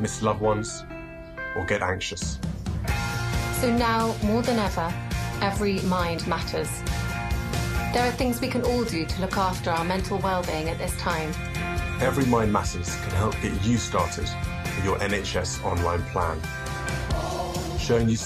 miss loved ones, or get anxious. So now, more than ever, every mind matters. There are things we can all do to look after our mental well-being at this time. Every Mind Matters can help get you started with your NHS online plan, showing you